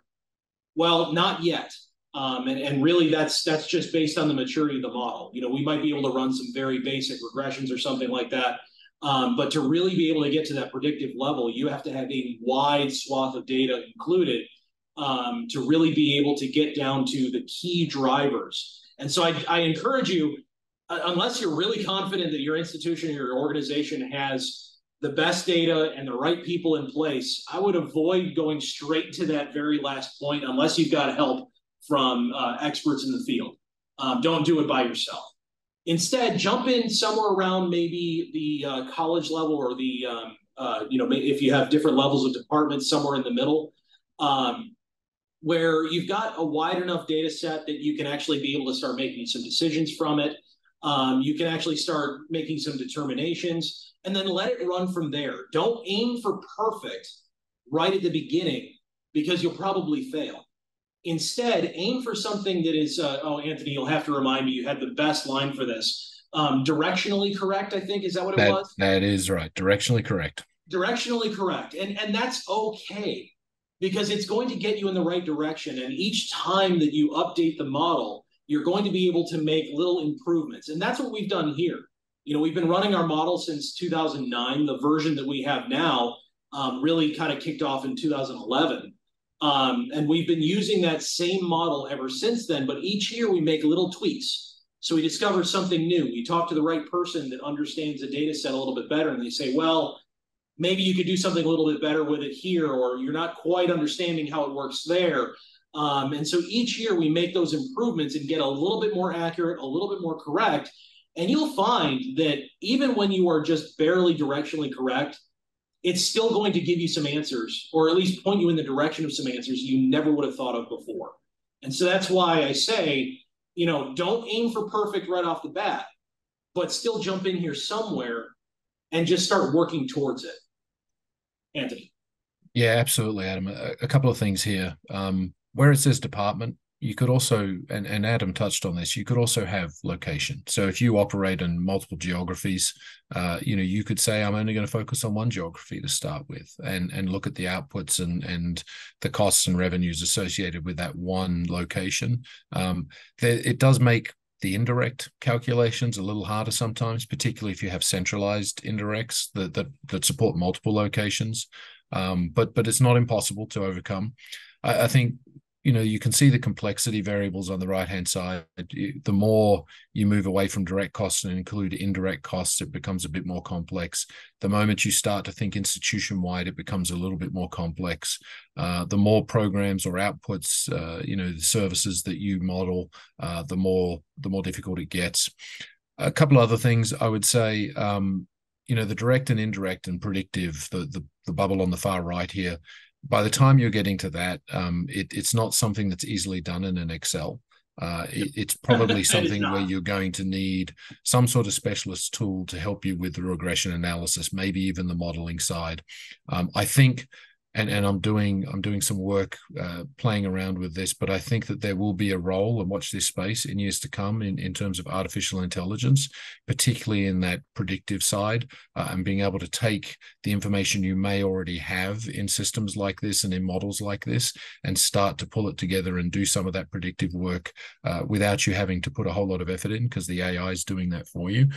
Well, not yet. And really that's just based on the maturity of the model. You know, we might be able to run some very basic regressions or something like that. But to really be able to get to that predictive level, you have to have a wide swath of data included to really be able to get down to the key drivers. And so I encourage you, unless you're really confident that your institution or your organization has the best data and the right people in place, I would avoid going straight to that very last point unless you've got help from experts in the field. Don't do it by yourself. Instead, jump in somewhere around maybe the college level or the, you know, if you have different levels of departments, somewhere in the middle, where you've got a wide enough data set that you can actually be able to start making some decisions from it. You can actually start making some determinations and then let it run from there. Don't aim for perfect right at the beginning because you'll probably fail. Instead, aim for something that is, oh, Anthony, you'll have to remind me, you had the best line for this. Directionally correct, I think, is that what it was? That is right. Directionally correct. Directionally correct. And that's okay because it's going to get you in the right direction. And each time that you update the model, you're going to be able to make little improvements. And that's what we've done here. You know, we've been running our model since 2009. The version that we have now really kind of kicked off in 2011. And we've been using that same model ever since then, but each year we make little tweaks. So we discover something new. We talk to the right person that understands the data set a little bit better, and they say, well, maybe you could do something a little bit better with it here, or you're not quite understanding how it works there. And so each year we make those improvements and get a little bit more accurate, a little bit more correct. And you'll find that even when you are just barely directionally correct, it's still going to give you some answers, or at least point you in the direction of some answers you never would have thought of before. And so that's why I say, you know, don't aim for perfect right off the bat, but still jump in here somewhere and just start working towards it. Anthony. Yeah, absolutely, Adam. A couple of things here. Where it says department, you could also, and Adam touched on this, you could also have location. So if you operate in multiple geographies, you know, you could say, I'm only going to focus on one geography to start with, and look at the outputs and the costs and revenues associated with that one location. It does make the indirect calculations a little harder sometimes, particularly if you have centralized indirects that support multiple locations. But it's not impossible to overcome. I think, you know, you can see the complexity variables on the right-hand side. The more you move away from direct costs and include indirect costs, it becomes a bit more complex. The moment you start to think institution-wide, it becomes a little bit more complex. The more programs or outputs, you know, the services that you model, the more difficult it gets. A couple other things I would say, you know, the direct and indirect and predictive, the bubble on the far right here, by the time you're getting to that, it's not something that's easily done in an Excel. It's probably something where you're going to need some sort of specialist tool to help you with the regression analysis, maybe even the modeling side. I think, and I'm doing some work playing around with this, but I think that there will be a role, and watch this space, in years to come in terms of artificial intelligence, particularly in that predictive side, and being able to take the information you may already have in systems like this and in models like this and start to pull it together and do some of that predictive work without you having to put a whole lot of effort in, because the AI is doing that for you.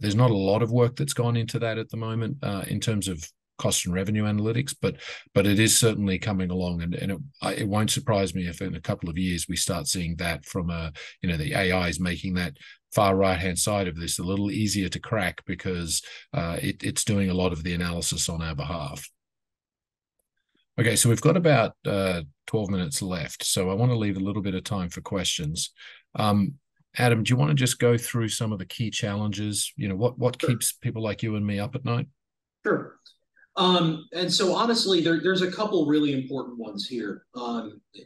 There's not a lot of work that's gone into that at the moment in terms of cost and revenue analytics, but it is certainly coming along, and it won't surprise me if in a couple of years we start seeing that from a, you know, the AI is making that far right-hand side of this a little easier to crack, because it's doing a lot of the analysis on our behalf. Okay, so we've got about 12 minutes left, so I want to leave a little bit of time for questions. Adam, do you want to just go through some of the key challenges? You know, what keeps people like you and me up at night? Sure. And so honestly, there's a couple really important ones here.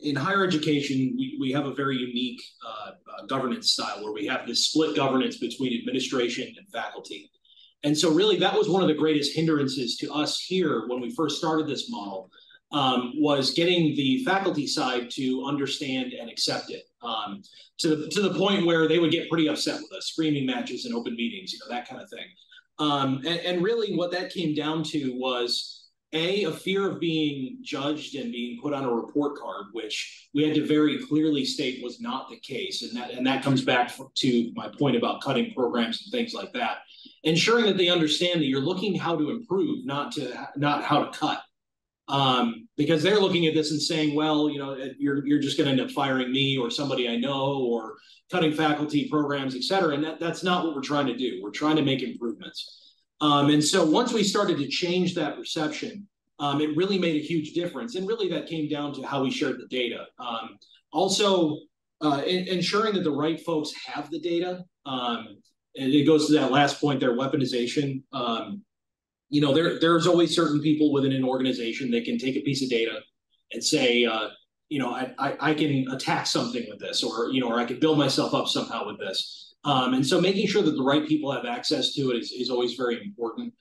In higher education, we have a very unique governance style where we have this split governance between administration and faculty. And so really that was one of the greatest hindrances to us here when we first started this model, was getting the faculty side to understand and accept it, to the point where they would get pretty upset with us, screaming matches and open meetings, you know, that kind of thing. And really what that came down to was a fear of being judged and being put on a report card, which we had to very clearly state was not the case. And that comes back to my point about cutting programs and things like that, ensuring that they understand that you're looking how to improve, not how to cut, because they're looking at this and saying, well, you know, you're just going to end up firing me or somebody I know, or cutting faculty programs, et cetera. And that's not what we're trying to do. We're trying to make improvements. And so once we started to change that perception, it really made a huge difference. And really that came down to how we shared the data. Ensuring that the right folks have the data. And it goes to that last point there, weaponization. You know, there's always certain people within an organization that can take a piece of data and say, you know, I can attack something with this, or, you know, or I could build myself up somehow with this. And so making sure that the right people have access to it is always very important.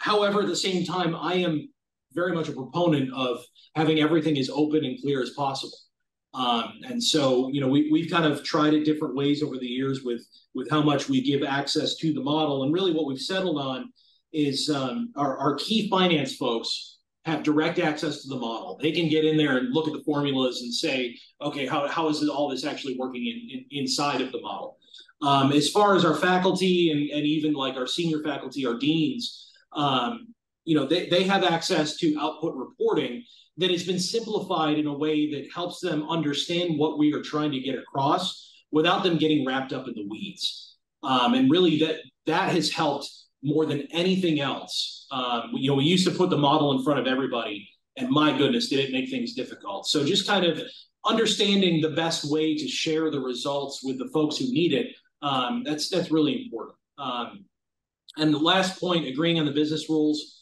However, at the same time, I am very much a proponent of having everything as open and clear as possible. And so, you know, we've kind of tried it different ways over the years with how much we give access to the model. And really what we've settled on is our key finance folks have direct access to the model. They can get in there and look at the formulas and say, okay, how is all this actually working inside of the model? As far as our faculty and even like our senior faculty, our deans, you know, they have access to output reporting that has been simplified in a way that helps them understand what we are trying to get across without them getting wrapped up in the weeds. And really that has helped more than anything else. You know, we used to put the model in front of everybody, and my goodness, did it make things difficult. So just kind of understanding the best way to share the results with the folks who need it, that's really important. And the last point, agreeing on the business rules,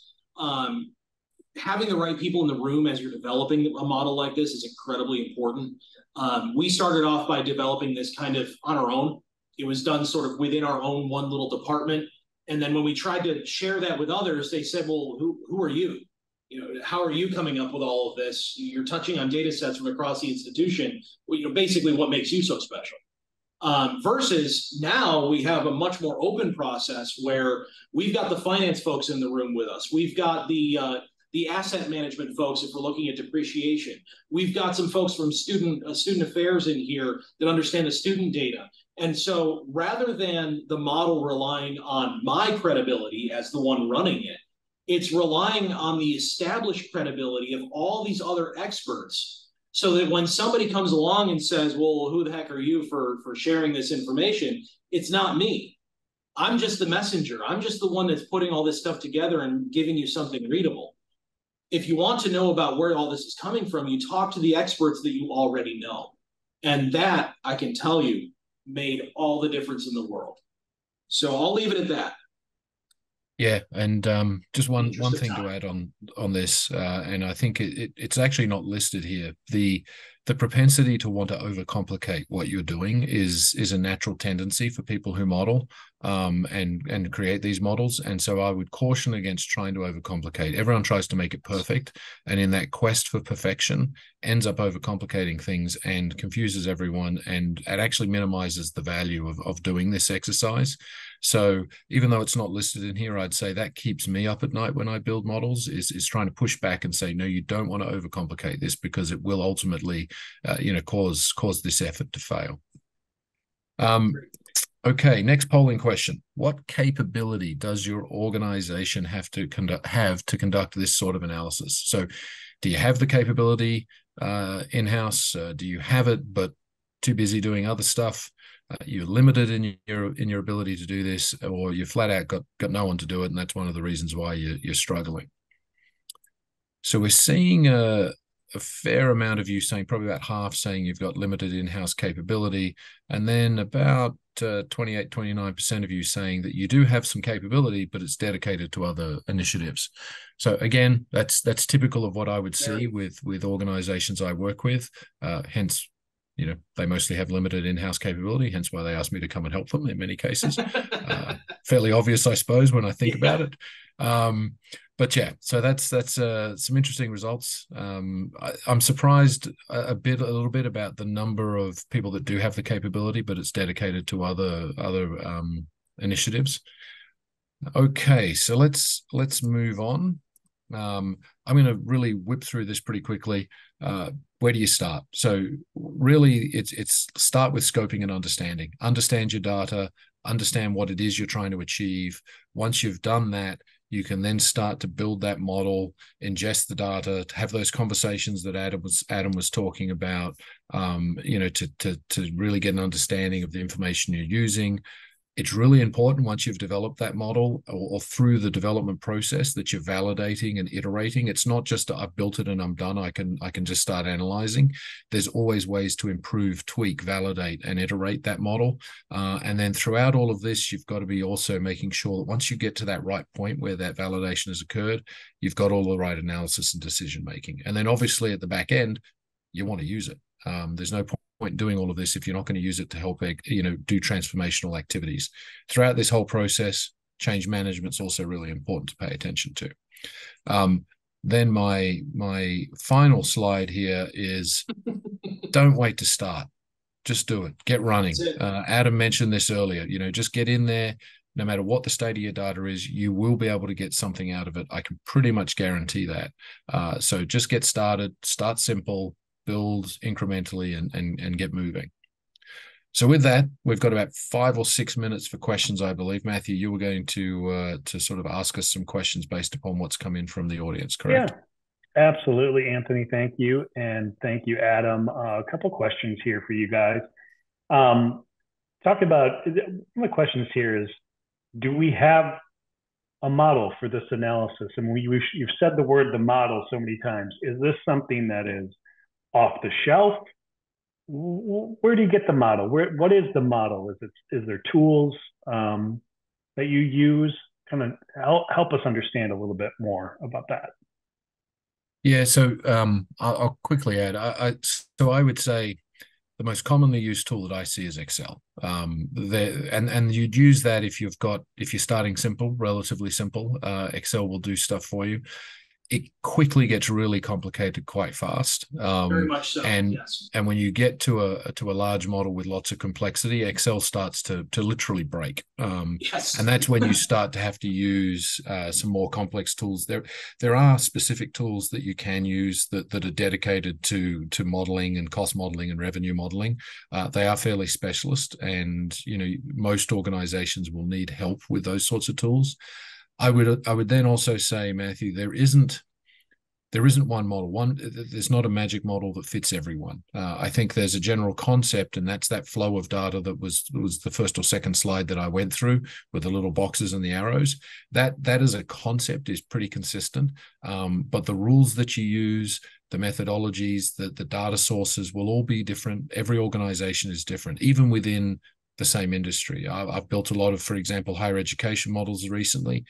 having the right people in the room as you're developing a model like this is incredibly important. We started off by developing this kind of on our own. It was done sort of within our own one little department. And then when we tried to share that with others, they said, well, who are you? You know, how are you coming up with all of this? You're touching on data sets from across the institution. Well, you know, basically what makes you so special? Versus now we have a much more open process where we've got the finance folks in the room with us. We've got the asset management folks if we're looking at depreciation. We've got some folks from student affairs in here that understand the student data. And so rather than the model relying on my credibility as the one running it, it's relying on the established credibility of all these other experts, so that when somebody comes along and says, well, who the heck are you for sharing this information? It's not me. I'm just the messenger. I'm just the one that's putting all this stuff together and giving you something readable. If you want to know about where all this is coming from, you talk to the experts that you already know. And that, I can tell you, made all the difference in the world. So I'll leave it at that. Yeah, and just one thing to add on this, and I think it's actually not listed here. The propensity to want to overcomplicate what you're doing is a natural tendency for people who model and create these models. And so I would caution against trying to overcomplicate. Everyone tries to make it perfect, and in that quest for perfection ends up overcomplicating things and confuses everyone, and it actually minimizes the value of doing this exercise. So even though it's not listed in here, I'd say that keeps me up at night when I build models, is trying to push back and say, no, you don't want to overcomplicate this, because it will ultimately cause this effort to fail. Okay, next polling question. What capability does your organization have to conduct this sort of analysis? So do you have the capability in-house? Do you have it but too busy doing other stuff? You're limited in your ability to do this, or you flat out got no one to do it, and that's one of the reasons why you're struggling. So we're seeing a fair amount of you saying, probably about half saying you've got limited in-house capability, and then about 28-29% of you saying that you do have some capability, but it's dedicated to other initiatives. So again, that's typical of what I would see with organizations I work with, hence, you know, they mostly have limited in-house capability, hence why they asked me to come and help them in many cases. Fairly obvious, I suppose, when I think about it. But yeah, so that's some interesting results. I'm surprised a little bit about the number of people that do have the capability, but it's dedicated to other initiatives. Okay, so let's move on. I'm going to really whip through this pretty quickly. Where do you start? So really, it's start with scoping and understanding. Understand your data, understand what it is you're trying to achieve. Once you've done that, you can then start to build that model, ingest the data, to have those conversations that Adam was talking about. You know, to really get an understanding of the information you're using. It's really important once you've developed that model or through the development process that you're validating and iterating. It's not just I've built it and I'm done. I can just start analyzing. There's always ways to improve, tweak, validate, and iterate that model. And then throughout all of this, you've got to be also making sure that once you get to that right point where that validation has occurred, you've got all the right analysis and decision-making. And then obviously at the back end, you want to use it. There's no point doing all of this if you're not going to use it to help, you know, do transformational activities. Throughout this whole process, change management's also really important to pay attention to. Then my final slide here is don't wait to start. Just do it. Get running. Adam mentioned this earlier. You know, just get in there. No matter what the state of your data is, you will be able to get something out of it. I can pretty much guarantee that. So just get started. Start simple. Build incrementally and get moving. So with that, we've got about 5 or 6 minutes for questions, I believe. Matthew, you were going to sort of ask us some questions based upon what's come in from the audience, correct? Yeah. Absolutely, Anthony. Thank you. And thank you, Adam. A couple questions here for you guys. Talk about, one of the questions here is, do we have a model for this analysis? And you've said the word the model so many times. Is this something that is off the shelf? Where do you get the model? What is the model? Is there tools that you use? Kind of help us understand a little bit more about that. Yeah, so I'll quickly add. I would say the most commonly used tool that I see is Excel. And you'd use that if you're starting simple, relatively simple. Excel will do stuff for you. It quickly gets really complicated quite fast. Very much so. And yes. And when you get to a large model with lots of complexity, Excel starts to literally break. Yes. And that's when you start to have to use some more complex tools. There are specific tools that you can use that are dedicated to modeling and cost modeling and revenue modeling. They are fairly specialist, and most organizations will need help with those sorts of tools. I would then also say, Matthew, there isn't one model. There's not a magic model that fits everyone. I think there's a general concept, and that's that flow of data that was the first or second slide that I went through with the little boxes and the arrows. That as a concept is pretty consistent, but the rules that you use, the methodologies, the data sources will all be different. Every organization is different, even within the same industry. I've built a lot of, for example, higher education models recently.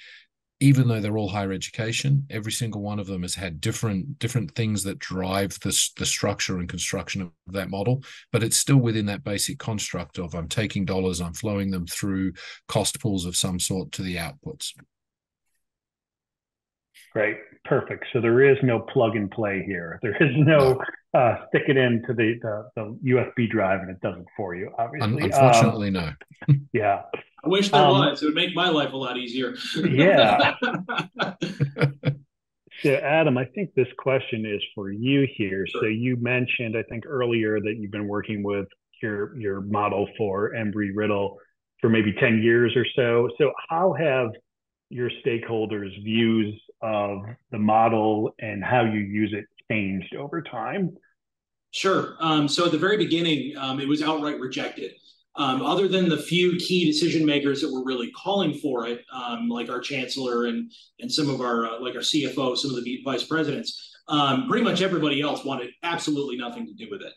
Even though they're all higher education, every single one of them has had different things that drive the structure and construction of that model, but it's still within that basic construct of I'm taking dollars, I'm flowing them through cost pools of some sort to the outputs. Great. Perfect. So there is no plug and play here. There is no. Stick it into the USB drive and it does it for you, obviously. Unfortunately, no. Yeah. I wish there was. It would make my life a lot easier. Yeah. So, Adam, I think this question is for you here. Sure. So you mentioned, I think earlier, that you've been working with your model for Embry-Riddle for maybe 10 years or so. So how have your stakeholders' views of the model and how you use it changed over time? Sure. So at the very beginning, it was outright rejected. Other than the few key decision makers that were really calling for it, like our chancellor and some of our, like our CFO, some of the vice presidents, pretty much everybody else wanted absolutely nothing to do with it.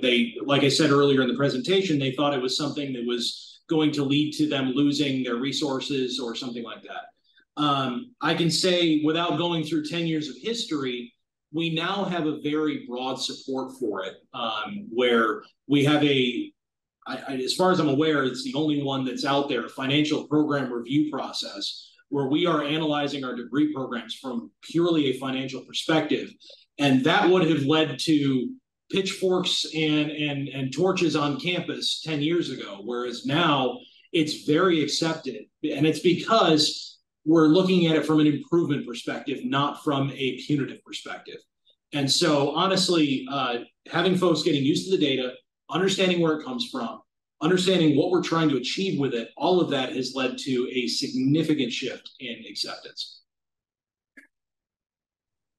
They, like I said earlier in the presentation, they thought it was something that was going to lead to them losing their resources or something like that. I can say, without going through 10 years of history, we now have a very broad support for it, where we have as far as I'm aware, it's the only one that's out there, a financial program review process, where we are analyzing our degree programs from purely a financial perspective. And that would have led to pitchforks and torches on campus 10 years ago, whereas now it's very accepted. And it's because we're looking at it from an improvement perspective, not from a punitive perspective. And so honestly, having folks getting used to the data, understanding where it comes from, understanding what we're trying to achieve with it, all of that has led to a significant shift in acceptance.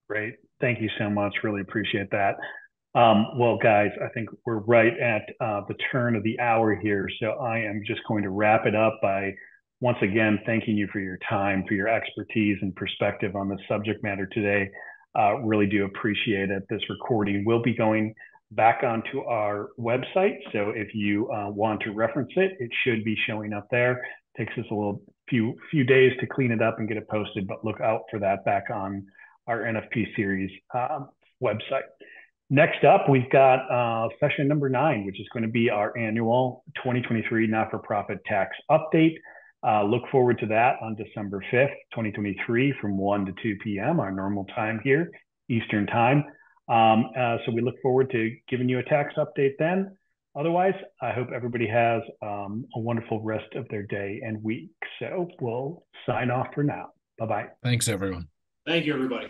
Great. Thank you so much. Really appreciate that. Well, guys, I think we're right at the turn of the hour here. So I am just going to wrap it up by once again, thanking you for your time, for your expertise and perspective on the subject matter today. Really do appreciate it. This recording will be going back onto our website. So if you want to reference it, it should be showing up there. It takes us a little few days to clean it up and get it posted, but look out for that back on our NFP series website. Next up, we've got session number 9, which is going to be our annual 2023 not-for-profit tax update. Look forward to that on December 5th, 2023, from 1 to 2 p.m., our normal time here, Eastern time. So we look forward to giving you a tax update then. Otherwise, I hope everybody has a wonderful rest of their day and week. So we'll sign off for now. Bye-bye. Thanks, everyone. Thank you, everybody.